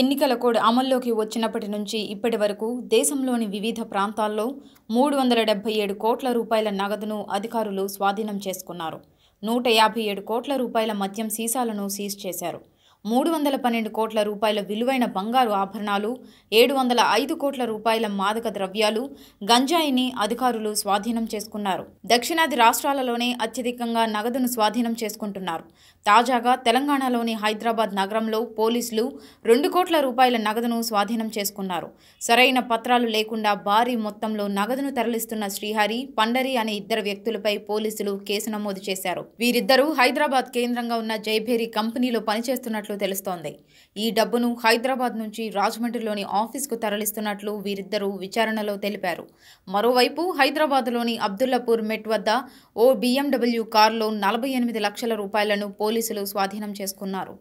ఎన్నికల కోడ్ అమల్లోకి వచ్చినప్పటి నుంచి ఇప్పటి వరకు దేశంలోని వివిధ ప్రాంతాల్లో 377 కోట్ల రూపాయల నగదును అధికారులు స్వాధీనం చేసుకున్నారు. 157 కోట్ల రూపాయల మద్యం సీసాలను సీజ్ చేశారు. 312 కోట్ల రూపాయల విలువైన బంగారు ఆభరణాలు, 705 కోట్ల రూపాయల మాదక ద్రవ్యాలు, గంజాయిని అధికారులు స్వాధీనం చేసుకున్నారు. దక్షిణాది రాష్ట్రాలలోనే అత్యధికంగా నగదును స్వాధీనం చేసుకుంటున్నారు. తాజాగా తెలంగాణలోని హైదరాబాద్ నగరంలో పోలీసులు 2 కోట్ల రూపాయల నగదును స్వాధీనం చేసుకున్నారు. సరైన పత్రాలు లేకుండా భారీ మొత్తంలో నగదును తరలిస్తున్న శ్రీహరి, పండరి అనే ఇద్దరు వ్యక్తులపై పోలీసులు కేసు నమోదు చేశారు. వీరిద్దరూ హైదరాబాద్ కేంద్రంగా ఉన్న జైభేరి కంపెనీలో పనిచేస్తున్నట్లు తెలుస్తోంది. ఈ డబ్బును హైదరాబాద్ నుంచి రాజమండ్రిలోని ఆఫీస్కు తరలిస్తున్నట్లు వీరిద్దరూ విచారణలో తెలిపారు. మరోవైపు హైదరాబాద్లోని అబ్దుల్లాపూర్ మెట్ వద్ద ఓ BMW కారులో 48 లక్షల రూపాయలను పోలీసులు స్వాధీనం చేసుకున్నారు.